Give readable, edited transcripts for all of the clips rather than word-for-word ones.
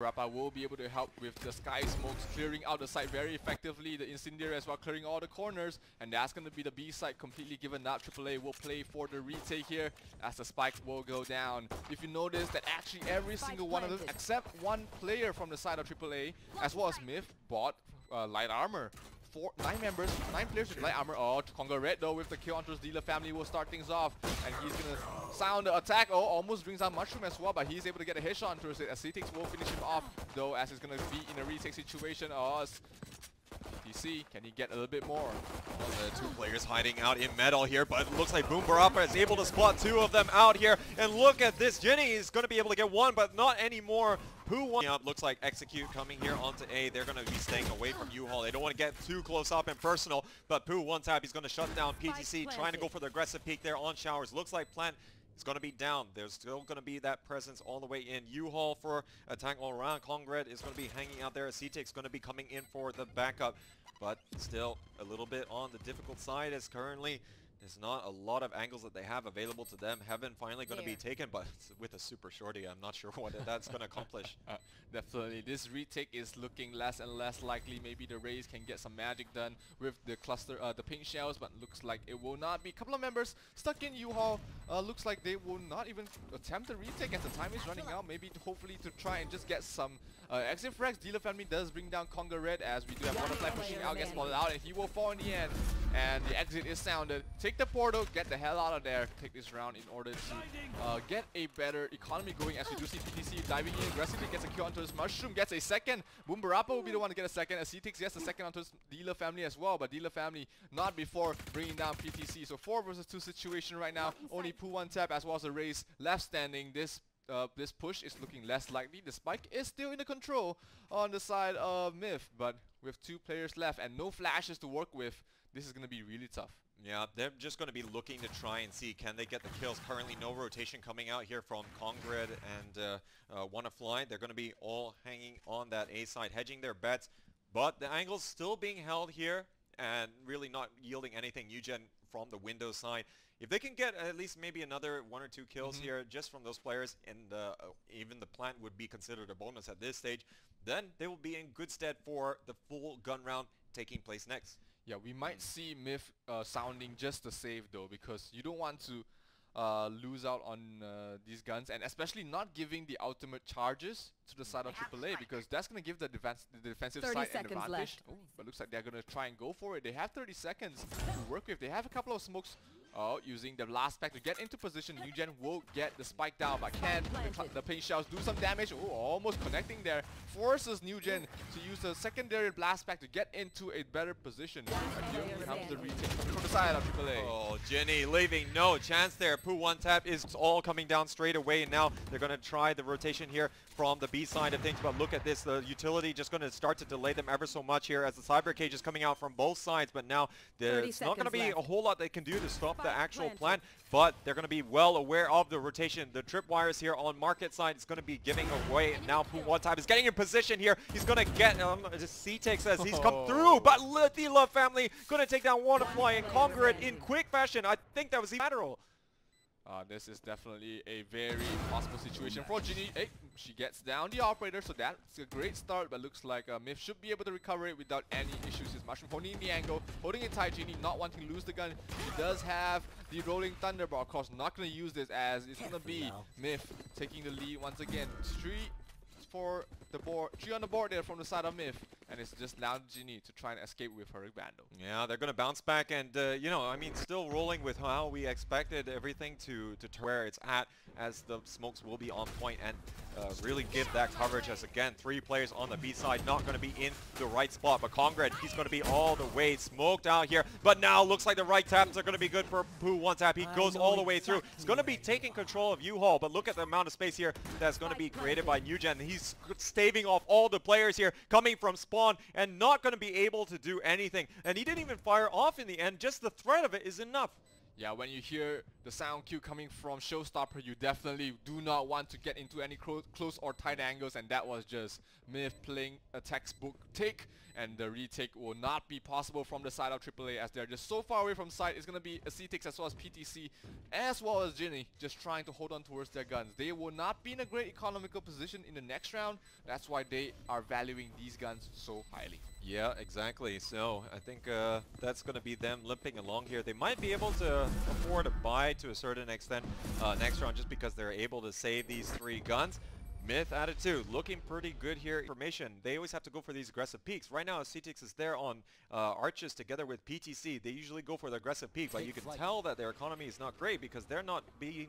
Rappa will be able to help with the Sky Smokes, clearing out the site very effectively, the Incendiary as well, clearing all the corners, and that's going to be the B side completely given up. AAA will play for the retake here as the spike will go down. If you notice that actually every single one of them, except one player from the side of AAA, as well as Myth, bought light armor. Nine players with light armor. Oh, Kongared though with the kill onto his Dealer Family will start things off, and he's gonna sound the attack. Oh, almost brings out Mushroom as well, but he's able to get a headshot onto it. Acetics will finish him off though, as he's gonna be in a retake situation. Oh, PTC, can he get a little bit more? Well, the two players hiding out in metal here, but it looks like Boombarappa is able to spot two of them out here. And look at this, JinNy is going to be able to get one, but not anymore. Who won? Up, looks like Execute coming here onto A. They're going to be staying away from U-Haul. They don't want to get too close up and personal, but Pooh one tap, he's going to shut down PTC, trying to go for the aggressive peek there on Showers. Looks like Plant is going to be down. There's still going to be that presence all the way in. U-Haul for attack all around. Kongared is going to be hanging out there. Acetic's going to be coming in for the backup, but still a little bit on the difficult side as currently there's not a lot of angles that they have available to them. Heaven finally going to be taken, but with a super shorty, I'm not sure what that's going to accomplish. Definitely. This retake is looking less and less likely. Maybe the Raze can get some magic done with the cluster, the pink shells, but looks like it will not be. A couple of members stuck in U-Haul. Looks like they will not even attempt the retake as the time is running out. Maybe hopefully to try and just get some exit frags. Dealer Family does bring down Kongared, as we do have WannaFly pushing out, gets spotted out, and he will fall in the end. And the exit is sounded. Take the portal, get the hell out of there, take this round in order to get a better economy going, as we do see PTC diving in aggressively, gets a kill onto his Mushroom, gets a second. Boombarappa will be the one to get a second, as CTX gets a second onto his Dealer Family as well, but Dealer Family not before bringing down PTC. So 4 versus 2 situation right now, only Pooh one tap as well as the Raze left standing. This push is looking less likely. The spike is still in the control on the side of Myth, but with 2 players left and no flashes to work with, this is going to be really tough. Yeah, they're just going to be looking to try and see can they get the kills. Currently no rotation coming out here from Kongared and WannaFly. They're going to be all hanging on that A side, hedging their bets, but the angle's still being held here and really not yielding anything. Newgen from the window side, if they can get at least maybe another 1 or 2 kills here just from those players, and even the Plant would be considered a bonus at this stage, then they will be in good stead for the full gun round taking place next. Yeah, we might see Myth sounding just the save though, because you don't want to lose out on these guns, and especially not giving the ultimate charges to the side of AAA, because that's going to give the defensive side an advantage. Ooh, but looks like they're going to try and go for it. They have 30 seconds to work with. They have a couple of smokes. Oh, using the last pack to get into position. Newgen will get the spike down, but can the paint shells do some damage? Oh, almost connecting there. Forces Newgen to use the secondary blast pack to get into a better position. And here comes the retake from the side of AAA. Oh, JinNy leaving no chance there. Pooh one tap is all coming down straight away, and now they're going to try the rotation here from the B side of things. But look at this, the utility just going to start to delay them ever so much here as the cyber cage is coming out from both sides. But now there's not going to be a whole lot they can do to stop the actual Plan, but they're going to be well aware of the rotation. The tripwires here on market side is going to be giving away, and now Pooh one time is getting in position here. He's going to get CTX as he's come through, but the Love Family going to take down WannaFly and Kongared in quick fashion. I think that was the lateral. This is definitely a very possible situation for JinNy. Hey, she gets down the Operator, so that's a great start, but looks like Myth should be able to recover it without any issues. His Mushroom holding in the angle, holding it tight. JinNy not wanting to lose the gun. She does have the rolling thunder, but of course not going to use this, as it's going to be Myth taking the lead once again. 3 on the board there from the side of Myth, and it's just now JinNy to try and escape with her Vandal. Yeah, they're going to bounce back, and you know, I mean, still rolling with how we expected everything to where it's at, as the smokes will be on point and really give that coverage, as again 3 players on the B side not going to be in the right spot. But Kongared, he's going to be all the way smoked out here, but now looks like the right taps are going to be good for Pooh one tap. He goes all the way through. He's going to be taking control of U-Haul, but look at the amount of space here that's going to be created by Newgen. He's staving off all the players here coming from spawn and not going to be able to do anything, and he didn't even fire off in the end. Just the threat of it is enough. Yeah, when you hear the sound cue coming from Showstopper, you definitely do not want to get into any close or tight angles, and that was just Myth playing a textbook take, and the retake will not be possible from the side of AAA as they're just so far away from side. It's going to be Acetics as well as PTC as well as JinNy just trying to hold on towards their guns. They will not be in a great economical position in the next round. That's why they are valuing these guns so highly. Yeah, exactly. So I think that's going to be them limping along here. They might be able to afford a buy to a certain extent next round just because they're able to save these three guns. Myth attitude looking pretty good here. Information, they always have to go for these aggressive peaks. Right now CTX is there on Arches together with PTC. They usually go for the aggressive peak, but you can tell that their economy is not great because they're not being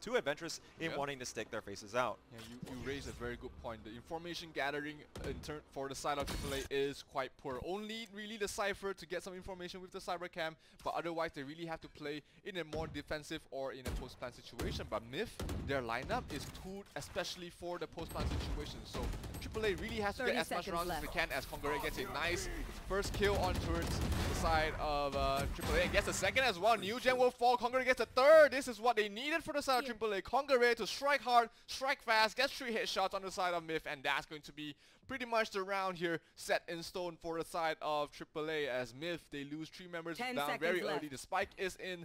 too adventurous in wanting to stick their faces out. Yeah, you raise a very good point. The information gathering in turn for the side of AAA is quite poor. Only really the Cypher to get some information with the Cybercam, but otherwise they really have to play in a more defensive or in a post-plan situation. But Myth, their lineup is too, especially for the post-plan situation, so AAA really has to get as much rounds as they can as Kongared gets a nice first kill on towards the side of AAA. Gets a second as well. Newgen will fall. Kongared gets a third. This is what they needed for the side of AAA. Kongared to strike hard, strike fast, gets three headshots on the side of Myth, and that's going to be pretty much the round here set in stone for the side of AAA as Myth, they lose three members down very early. The spike is in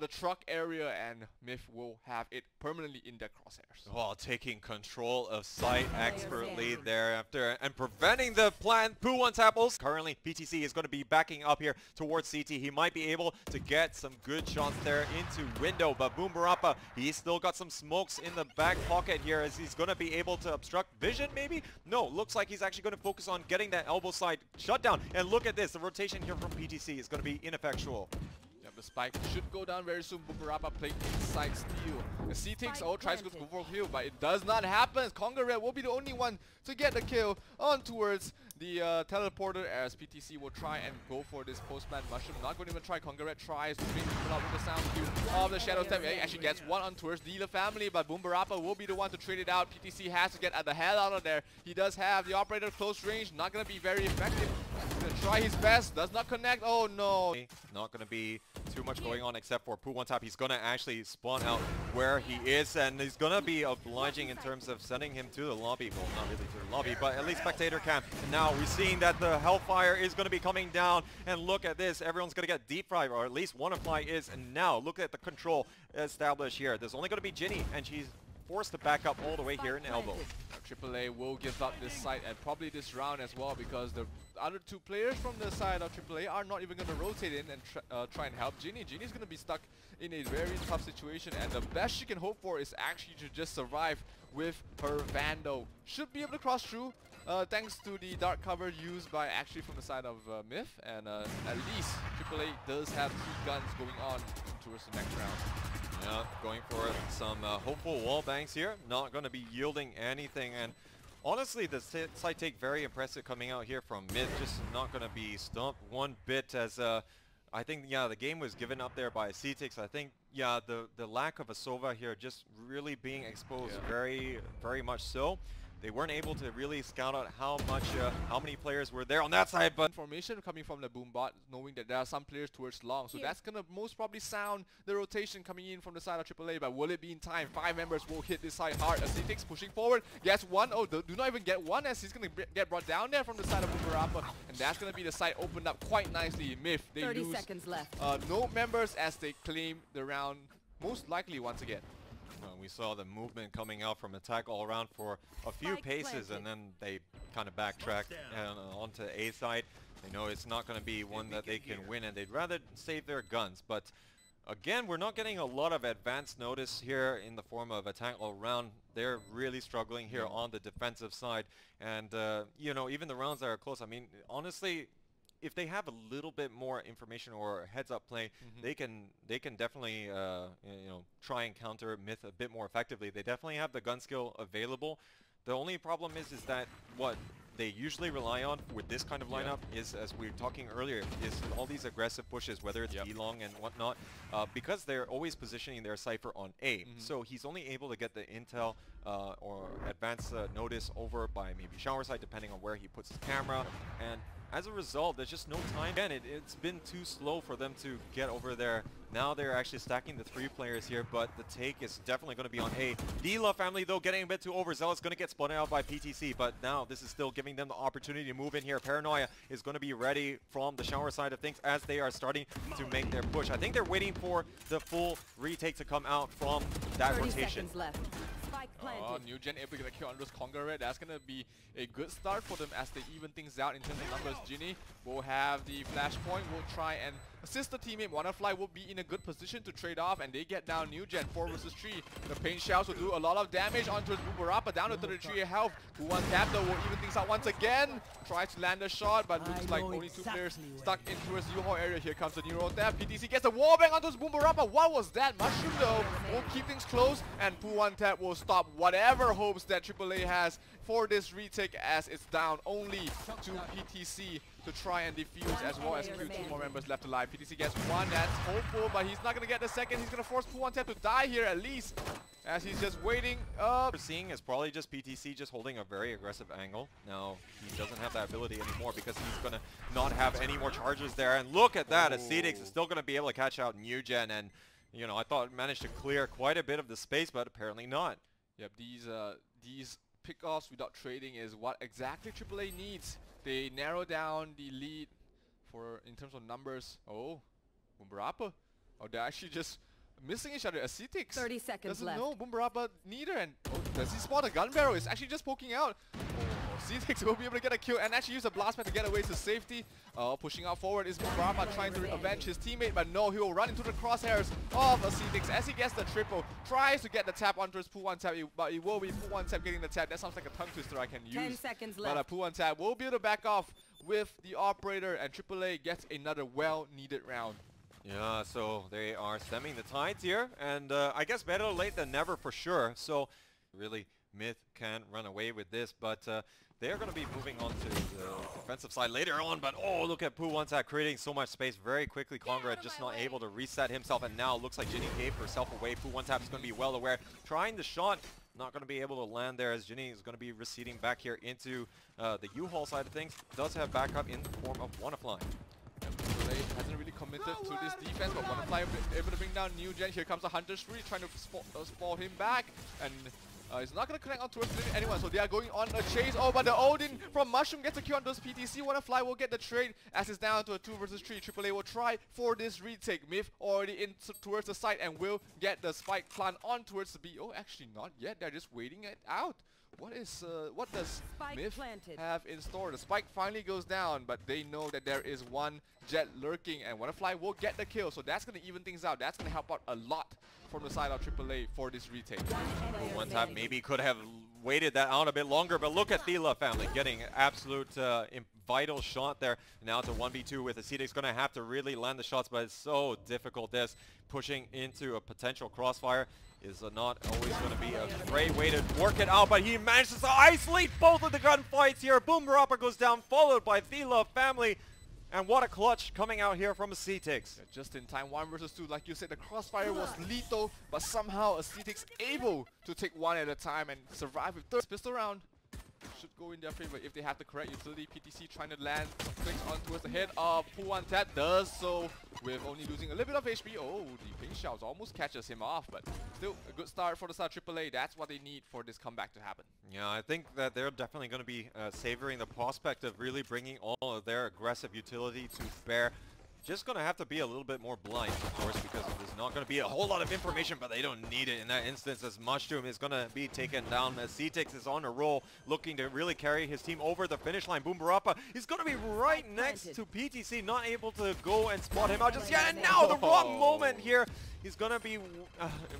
the truck area, and Myth will have it permanently in their crosshairs. While taking control of site expertly thereafter and preventing the planned poo on tapples. Currently, PTC is going to be backing up here towards CT. He might be able to get some good shots there into window, but Rappa, he's still got some smokes in the back pocket here as he's going to be able to obstruct vision maybe? No, looks like he's actually going to focus on getting that elbow side shutdown. And look at this, the rotation here from PTC is going to be ineffectual. Yep, the spike should go down very soon. Mabrava playing inside steal. The CTX tries to go for a kill, but it does not happen. Kongared will be the only one to get the kill on towards the teleporter as PTC will try and go for this post-plan mushroom. Not going to even try. Kongared tries to bring people out with the sound cue of the shadow step. He actually gets one on towards Dealer Family, but Mabrava will be the one to trade it out. PTC has to get the hell out of there. He does have the operator close range. Not going to be very effective. Gonna try his best, does not connect. Oh no! Not gonna be too much going on except for Poo on top. He's gonna actually spawn out where he is, and he's gonna be obliging in terms of sending him to the lobby. Well, not really to the lobby, but at least spectator camp. And now we're seeing that the Hellfire is gonna be coming down, and look at this. Everyone's gonna get deep fried, or at least WannaFly is. And now look at the control established here. There's only gonna be JinNy, and she's forced to back up all the way here in elbow. AAA will give up this side and probably this round as well because the other two players from the side of AAA are not even going to rotate in and try and help JinNy. JinNy's going to be stuck in a very tough situation, and the best she can hope for is actually to just survive with her Vandal. Should be able to cross through thanks to the dark cover used by actually from the side of Myth, and at least AAA does have two guns going on towards the next round. Yeah, going for some hopeful wall bangs here. Not going to be yielding anything, and honestly, the side take very impressive coming out here from Myth. Just not going to be stumped one bit as I think the game was given up there by CTX. I think the lack of a Sova here just really being exposed very, very much so. They weren't able to really scout out how many players were there on that side, but information coming from the boom bot, knowing that there are some players towards long, so that's gonna most probably sound the rotation coming in from the side of AAA. But will it be in time? Five members will hit this side hard. Acetics pushing forward, gets one. Oh, do not even get one as he's gonna get brought down there from the side of Mabrava, and that's gonna be the side opened up quite nicely. Myth, they 30 lose seconds left. No members as they claim the round most likely once again. We saw the movement coming out from attack all around for a few paces, and then they kind of backtrack onto A side. They know it's not going to be one that they can win, and they'd rather save their guns. But again, we're not getting a lot of advance notice here in the form of attack all around. They're really struggling here on the defensive side. And, you know, even the rounds that are close, I mean, honestly, if they have a little bit more information or heads-up play, they can definitely you know, try and counter Myth a bit more effectively. They definitely have the gun skill available. The only problem is that what they usually rely on with this kind of lineup is, as we were talking earlier, is all these aggressive pushes, whether it's Elong and whatnot, because they're always positioning their Cypher on A. So he's only able to get the intel or advance notice over by maybe shower side, depending on where he puts his camera. And as a result, there's just no time. Again, it's been too slow for them to get over there. Now they're actually stacking the three players here, but the take is definitely going to be on A. Dealer Family, though, getting a bit too overzealous, going to get spun out by PTC, but now this is still giving them the opportunity to move in here. Paranoia is going to be ready from the shower side of things as they are starting to make their push. I think they're waiting for the full retake to come out from that 30 rotation. Seconds left. Oh, Newgen able to get a kill on those Kongared. That's going to be a good start for them as they even things out in terms of numbers. JinNy will have the flashpoint, will try and assist the teammate. WannaFly will be in a good position to trade off, and they get down Newgen 4 versus 3. The pain shouts will do a lot of damage onto Rappa, down to 33 health. WannaTap though will even things out once again. Tries to land a shot, but looks like only two players stuck in towards U-Haul area. Here comes the NeuroTap. PTC gets a wallbang onto Rappa. What was that? Mushroom though will keep things close, and WannaTap will stop whatever hopes that AAA has for this retake, as it's down only to PTC to try and defuse, as well as few team members left alive. PTC gets one, that's hopeful, but he's not going to get the second. He's going to force Puantep to die here at least, as he's just waiting up. What we're seeing is probably just PTC just holding a very aggressive angle. Now, he doesn't have that ability anymore because he's going to not have any more charges there. And look at that, Acetics is still going to be able to catch out Newgen, and, you know, I thought managed to clear quite a bit of the space, but apparently not. Yep, these pickoffs without trading is what exactly AAA needs. They narrow down the lead for in terms of numbers. Oh, Bumbarapa. Oh, they're actually just missing each other. Acetics 30 seconds doesn't left. Know Bumbarapa neither, and oh, does he spot a gun barrel? It's actually just poking out. Zdix will be able to get a kill and actually use a blast pad to get away to safety. Pushing out forward is Mabrava trying to avenge his teammate, but no, he will run into the crosshairs of Zdix as he gets the triple. Tries to get the tap onto his Puantap, but it will be Puantap getting the tap. That sounds like a tongue twister I can use. 10 seconds left. But Puantap will be able to back off with the operator, and AAA gets another well-needed round. Yeah, so they are stemming the tides here, and I guess better late than never for sure. So really, Myth can run away with this, but they're going to be moving on to the defensive side later on. But oh, look at Puantap creating so much space very quickly. Kongared just not able to reset himself, and now looks like JinNy gave herself away. Puantap is going to be well aware, trying the shot. Not going to be able to land there as JinNy is going to be receding back here into the U-Haul side of things. Does have backup in the form of WannaFly. Hasn't really committed to this defense, but WannaFly able to bring down Newgen. Here comes the Hunter's Free trying to spall him back, and it's not going to connect out towards anyone, so they are going on a chase. Oh, but the Odin from Mushroom gets a kill on those PTC. WannaFly will get the trade as it's down to a 2 versus 3. AAA will try for this retake. Myth already in towards the site and will get the spike plant on towards the B. Oh, actually not yet. They're just waiting it out. What does Myth have in store? The spike finally goes down, but they know that there is one jet lurking, and WannaFly will get the kill, so that's going to even things out. That's going to help out a lot from the side of AAA for this retake. WannaTap maybe could have waited that out a bit longer, but look at Dealer Family getting an absolute vital shot there. Now to 1v2 with Acetics, going to have to really land the shots, but it's so difficult. This pushing into a potential crossfire is not always going to be a great way to work it out, but he manages to isolate both of the gunfights here. Bumbarapa goes down, followed by Dealer Family. And what a clutch coming out here from Acetics. Yeah, just in time, 1 versus 2. Like you said, the crossfire was lethal, but somehow Acetics able to take one at a time and survive with third pistol round. Should go in their favor if they have the correct utility. PTC trying to land some clicks on towards the head of Puantap, does so with only losing a little bit of HP. Oh, the ping shouts almost catches him off, but still a good start for the start AAA. That's what they need for this comeback to happen. Yeah, I think that they're definitely going to be savoring the prospect of really bringing all of their aggressive utility to bear. Just going to have to be a little bit more blind, of course, because there's not going to be a whole lot of information, but they don't need it in that instance, as Mushroom is going to be taken down. Acetics is on a roll, looking to really carry his team over the finish line. Bumbarapa is going to be right next to PTC, not able to go and spot him out just yet, and now the wrong moment here. He's going to be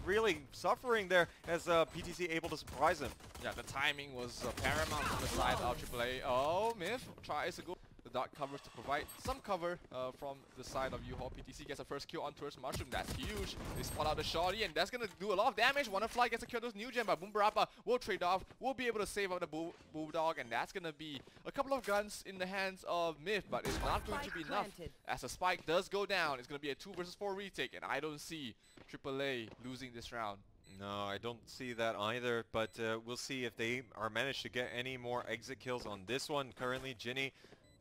really suffering there as PTC able to surprise him. Yeah, the timing was paramount on the side of AAA. Oh, Myth tries to go. The dark covers to provide some cover from the side of U-Haul. PTC gets a first kill on towards Mushroom. That's huge. They spot out the shorty, and that's going to do a lot of damage. WannaFly gets a kill on those Newgen, but Bumbarapa will trade off. Will be able to save out the Bulldog, and that's going to be a couple of guns in the hands of Myth, but it's not going to be enough. As a spike does go down, it's going to be a 2 versus 4 retake, and I don't see AAA losing this round. No, I don't see that either, but we'll see if they are managed to get any more exit kills on this one. Currently, JinNy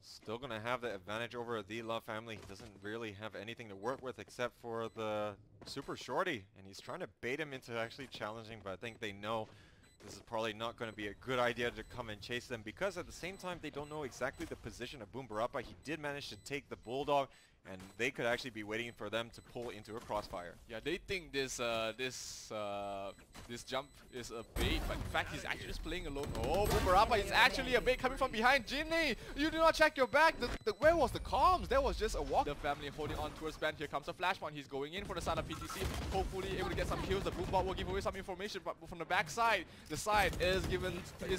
Still going to have the advantage over the Love Family. He doesn't really have anything to work with except for the Super Shorty. And he's trying to bait him into actually challenging, but I think they know this is probably not going to be a good idea to come and chase them, because at the same time, they don't know exactly the position of Boom Barappa. He did manage to take the Bulldog, and they could actually be waiting for them to pull into a crossfire. Yeah, they think this jump is a bait, but in fact, he's actually just playing alone. Oh, Boom Barappa is actually a bait coming from behind. JinNy, you do not check your back. Where was the comms? There was just a walk. The family holding on towards Ben. Here comes a flashpoint. He's going in for the side of PTC. Hopefully, able to get some kills. The Boom Bot will give away some information, but from the backside, the side is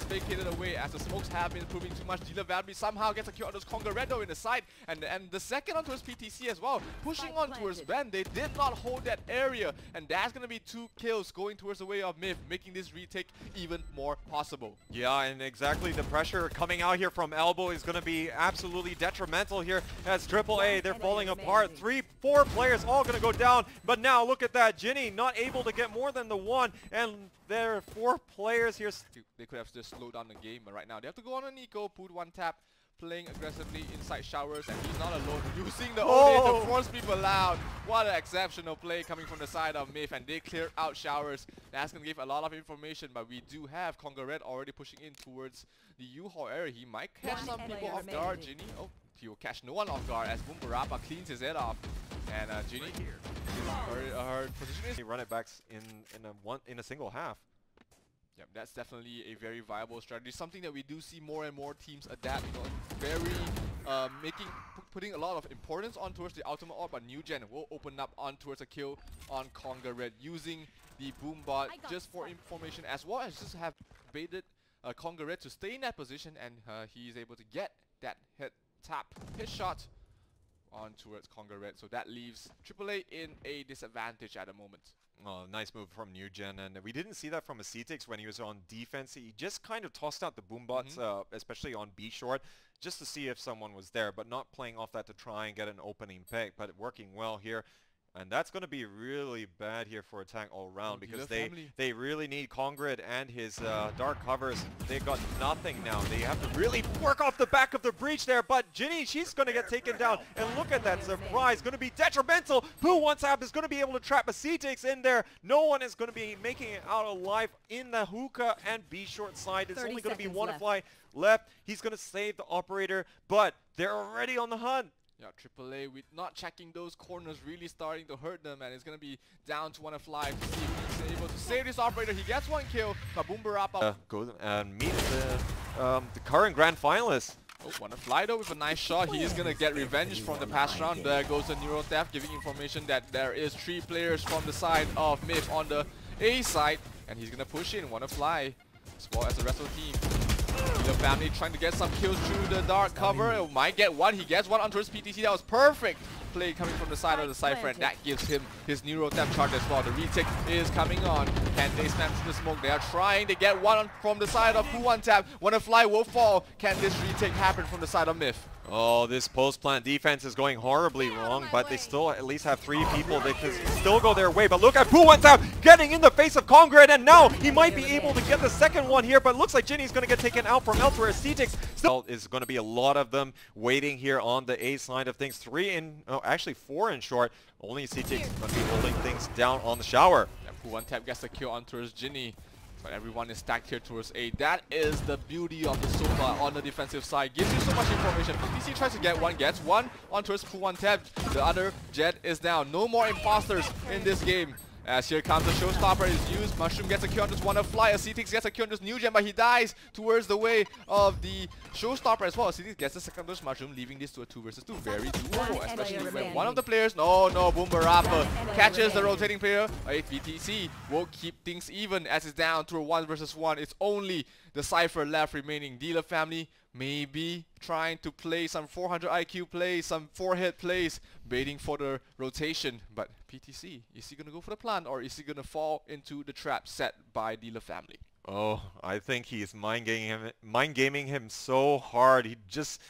vacated away as the smokes have been proving too much. Dealer Family somehow gets a kill on those Kongared in the side, and the second on towards PTC as well. Pushing on towards Ben, they did not hold that area, and that's going to be two kills going towards the way of Myth, making this retake even more possible. Yeah, and exactly the pressure coming out here from Elbow is going to be absolutely detrimental here as AAA, they're falling apart. 3-4 players all going to go down, but now look at that. JinNy not able to get more than the one, and they're 4 players here. They could have just slowed down the game, but right now they have to go on a Nico. Put one tap, playing aggressively inside Showers, and he's not alone, using the Odin to force people out. What an exceptional play coming from the side of Myth, and they clear out Showers. That's going to give a lot of information, but we do have Kongared already pushing in towards the U-Haul area. He might catch some people off guard. JinNy, oh, he will catch no one off guard as Boom Barappa cleans his head off. And JinNy here, her position is... They run it back in a single half. Yep, that's definitely a very viable strategy. Something that we do see more and more teams adapt, you know, putting a lot of importance on towards the ultimate orb, but Newgen will open up on towards a kill on Kongared using the Boom Bot just for information, as well as just have baited Kongared to stay in that position, and he is able to get that hit shot on towards Kongared, so that leaves AAA in a disadvantage at the moment. Oh, nice move from Newgen, and we didn't see that from Acetics when he was on defense. He just kind of tossed out the boom bots, especially on B short, just to see if someone was there, but not playing off that to try and get an opening pick, but working well here. And that's going to be really bad here for attack all round, because they really need Kongared and his dark covers. They got nothing now. They have to really work off the back of the breach there, but JinNy, she's going to get taken down. And look at that surprise. Going to be detrimental. Who wants up is going to be able to trap Acetics in there. No one is going to be making it out alive in the hookah and B short side. It's only going to be WannaFly left. He's going to save the operator, but they're already on the hunt. Yeah, AAA with not checking those corners, really starting to hurt them, and it's going to be down to WannaFly to see if he's able to save this operator. He gets one kill, but Boom Barappa goes and meets the current grand finalist. Oh, WannaFly though with a nice shot. He is going to get revenge from the past round. There goes the NeuroTap, giving information that there is 3 players from the side of Myth on the A side, and he's going to push in WannaFly as well as the rest of the team. The family trying to get some kills through the dark cover. It might get one. He gets one onto his PTC. That was perfect play coming from the side of the Cypher, and that gives him his NeuroTap charge as well. The retake is coming on. Can they snap through the smoke? They are trying to get one from the side of Puantap. WannaFly will fall. Can this retake happen from the side of Myth? Oh, this post plant defense is going horribly wrong, but they still at least have 3 people that can still go their way. But look at Puantap getting in the face of Kongared, and now he might be able to get the second one here, but looks like JinNy's going to get taken out from elsewhere. Acetics still is going to be a lot of them waiting here on the A side of things. 4 in short. Only CTX is going to be holding things down on the shower. Yeah, Puantap gets the kill on towards JinNy, but everyone is stacked here towards A. That is the beauty of the Sova on the defensive side. Gives you so much information. PTC tries to get one, gets one on towards Puantap. The other Jet is down. No more imposters in this game. As here comes the Showstopper is used. Mushroom gets a kill on this WannaFly. Acetics gets a kill on this Newgen, but he dies towards the way of the Showstopper as well. Acetics gets the second dose Mushroom, leaving this to a 2 versus 2. Very doable, especially when one of the players, Boom Barappa catches the rotating player. PTC will keep things even as it's down to a 1 versus 1. It's only the Cypher left remaining. Dealer Family maybe trying to play some 400 IQ plays, some 4-hit plays, waiting for the rotation. But PTC, is he going to go for the plan, or is he going to fall into the trap set by Dealer Family? Oh, I think he's mind gaming him so hard. He just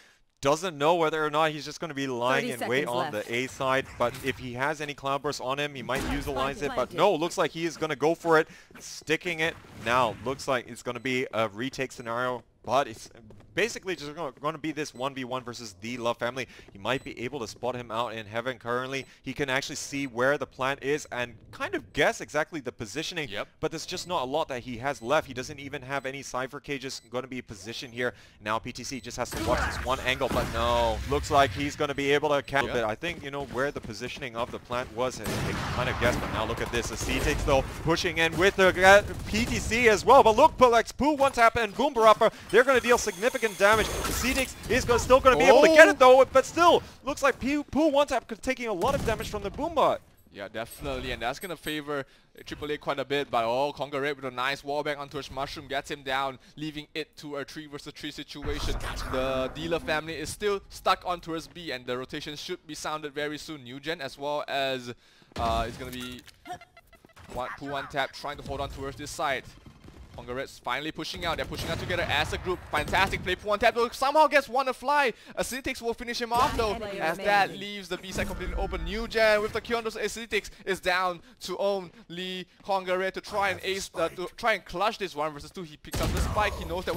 doesn't know whether or not he's just going to be lying in wait on the A side. But if he has any Cloudburst on him, he might utilize it. But no, looks like he is going to go for it. Sticking it now. Looks like it's going to be a retake scenario, but it's basically just going to be this 1v1 versus the Love Family. You might be able to spot him out in heaven currently. He can actually see where the plant is and kind of guess exactly the positioning, yep. But there's just not a lot that he has left. He doesn't even have any Cypher cages going to be positioned here. Now PTC just has to watch this one angle, but no. Looks like he's going to be able to catch it. I think, you know, where the positioning of the plant was, and they kind of guessed, but now look at this. The CTX though, pushing in with the PTC as well, but look, Pulex, Poo, One Tap, and Boombarapper, they're going to deal significant damage. The CTX is still going to be able to get it though, but still, looks like Poo, One Tap taking a lot of damage from the Boomba. Yeah, definitely, and that's going to favor AAA quite a bit, but oh, Kongared with a nice wallbang onto his Mushroom, gets him down, leaving it to a 3 versus 3 situation. The Dealer Family is still stuck on Taurus B, and the rotation should be sounded very soon. Newgen as well as it's going to be Poo One Tap trying to hold on towards this side. Kongared's finally pushing out. They're pushing out together as a group. Fantastic play. Poo One Tap somehow gets WannaFly. Acetics will finish him off though, as that leaves the B side completely open. Newgen with the Kyonos. Acetics is down to only Kongared to try and clutch this 1 versus 2. He picks up the spike. He knows that